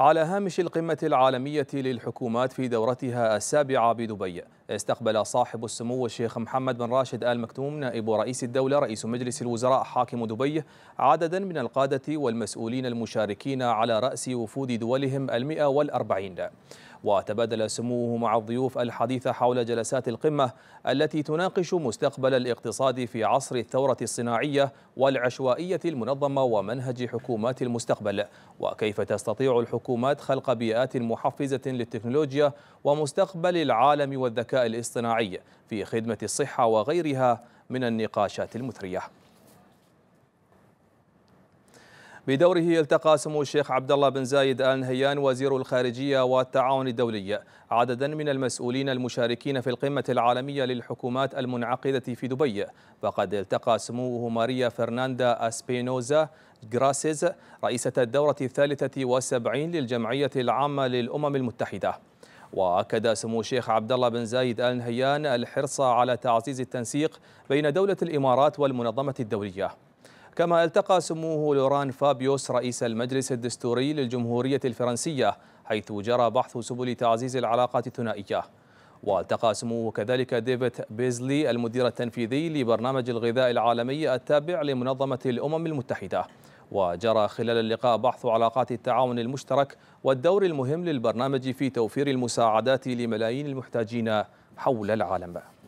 على هامش القمة العالمية للحكومات في دورتها السابعة بدبي، استقبل صاحب السمو الشيخ محمد بن راشد آل مكتوم نائب رئيس الدولة رئيس مجلس الوزراء حاكم دبي عددا من القادة والمسؤولين المشاركين على رأس وفود دولهم 140. وتبادل سموه مع الضيوف الحديث حول جلسات القمة التي تناقش مستقبل الاقتصاد في عصر الثورة الصناعية والعشوائية المنظمة ومنهج حكومات المستقبل، وكيف تستطيع الحكومات خلق بيئات محفزة للتكنولوجيا ومستقبل العالم والذكاء الاصطناعي في خدمة الصحة وغيرها من النقاشات المثرية. بدوره التقى سمو الشيخ عبد الله بن زايد آل نهيان وزير الخارجية والتعاون الدولي عددا من المسؤولين المشاركين في القمة العالمية للحكومات المنعقدة في دبي، فقد التقى سموه ماريا فرناندا اسبينوزا جراسيز رئيسة الدورة 73 للجمعية العامة للأمم المتحدة. وأكد سمو الشيخ عبد الله بن زايد آل نهيان الحرص على تعزيز التنسيق بين دولة الإمارات والمنظمة الدولية. كما التقى سموه لوران فابيوس رئيس المجلس الدستوري للجمهورية الفرنسية، حيث جرى بحث سبل تعزيز العلاقات الثنائية. والتقى سموه كذلك ديفيد بيزلي المدير التنفيذي لبرنامج الغذاء العالمي التابع لمنظمة الأمم المتحدة، وجرى خلال اللقاء بحث علاقات التعاون المشترك والدور المهم للبرنامج في توفير المساعدات لملايين المحتاجين حول العالم.